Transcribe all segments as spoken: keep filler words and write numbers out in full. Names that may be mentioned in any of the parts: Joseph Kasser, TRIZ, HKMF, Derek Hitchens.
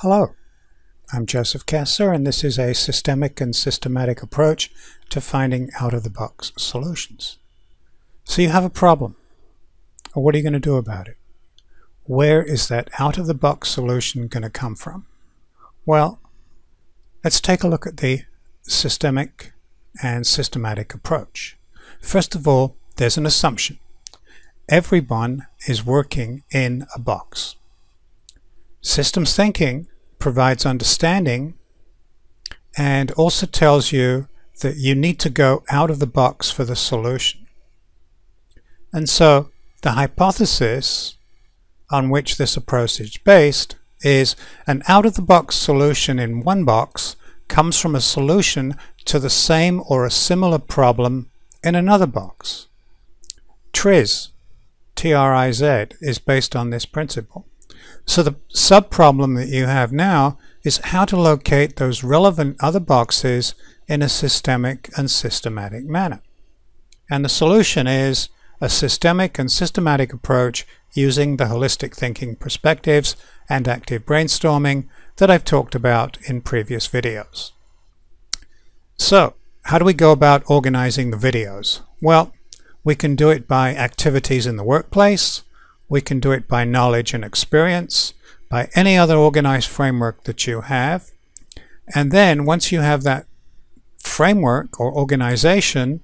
Hello, I'm Joseph Kasser, and this is a systemic and systematic approach to finding out-of-the-box solutions. So you have a problem. Well, what are you going to do about it? Where is that out-of-the-box solution going to come from? Well, let's take a look at the systemic and systematic approach. First of all, there's an assumption. Everyone is working in a box. Systems thinking provides understanding and also tells you that you need to go out of the box for the solution. And so the hypothesis on which this approach is based is an out-of-the-box solution in one box comes from a solution to the same or a similar problem in another box. TRIZ, T R I Z, is based on this principle. So the sub-problem that you have now is how to locate those relevant other boxes in a systemic and systematic manner. And the solution is a systemic and systematic approach using the holistic thinking perspectives and active brainstorming that I've talked about in previous videos. So, how do we go about organizing the videos? Well, we can do it by activities in the workplace. We can do it by knowledge and experience, by any other organized framework that you have. And then once you have that framework or organization,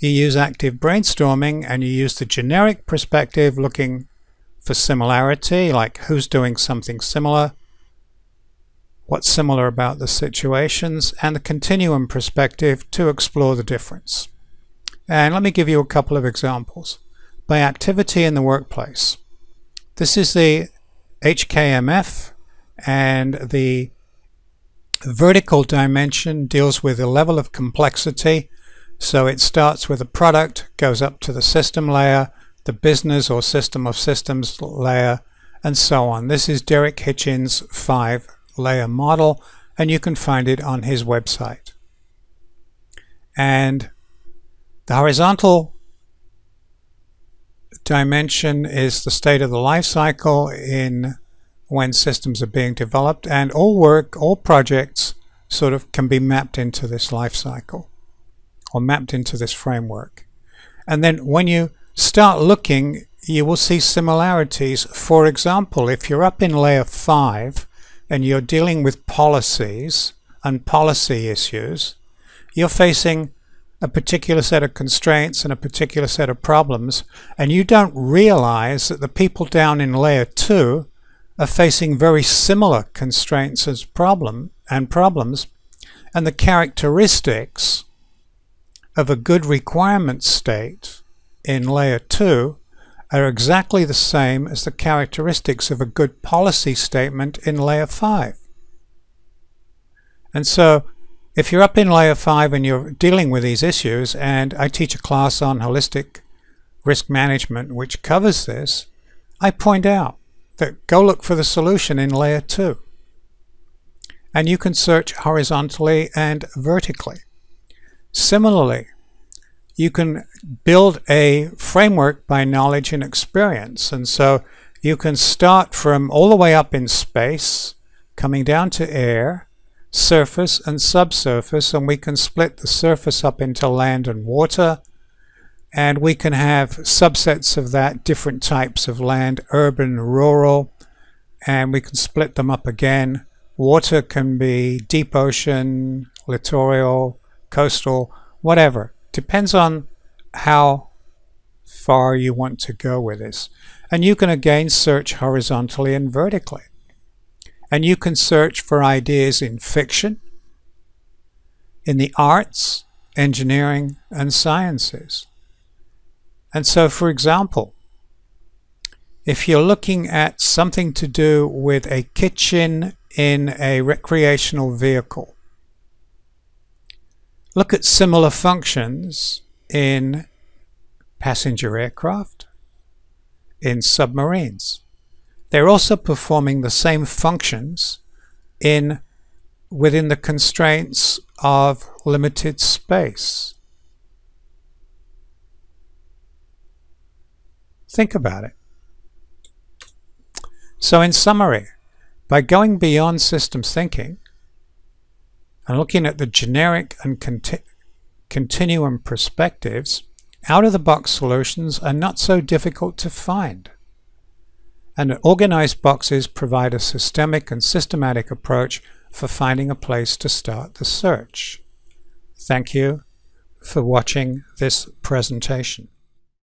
you use active brainstorming and you use the generic perspective looking for similarity, like who's doing something similar, what's similar about the situations, and the continuum perspective to explore the difference. And let me give you a couple of examples. By activity in the workplace. This is the H K M F, and the vertical dimension deals with the level of complexity. So it starts with a product, goes up to the system layer, the business or system of systems layer, and so on. This is Derek Hitchens' five-layer model, and you can find it on his website. And the horizontal dimension is the state of the life cycle in when systems are being developed, and all work, all projects sort of can be mapped into this life cycle or mapped into this framework. And then when you start looking, you will see similarities. For example, if you're up in layer five and you're dealing with policies and policy issues, you're facing a particular set of constraints and a particular set of problems, and you don't realize that the people down in layer two are facing very similar constraints as problem and problems, and the characteristics of a good requirement state in layer two are exactly the same as the characteristics of a good policy statement in layer five. And so if you're up in layer five and you're dealing with these issues, and I teach a class on holistic risk management which covers this, I point out that go look for the solution in layer two. And you can search horizontally and vertically. Similarly, you can build a framework by knowledge and experience. And so you can start from all the way up in space, coming down to air, surface and subsurface, and we can split the surface up into land and water, and we can have subsets of that, different types of land, urban, rural, and we can split them up again. Water can be deep ocean, littoral, coastal, whatever. Depends on how far you want to go with this. And you can again search horizontally and vertically. And you can search for ideas in fiction, in the arts, engineering, and sciences. And so, for example, if you're looking at something to do with a kitchen in a recreational vehicle, look at similar functions in passenger aircraft, in submarines. They're also performing the same functions in within the constraints of limited space. Think about it. So in summary, By going beyond systems thinking and looking at the generic and conti- continuum perspectives, out-of-the-box solutions are not so difficult to find. And organized boxes provide a systemic and systematic approach for finding a place to start the search. Thank you for watching this presentation.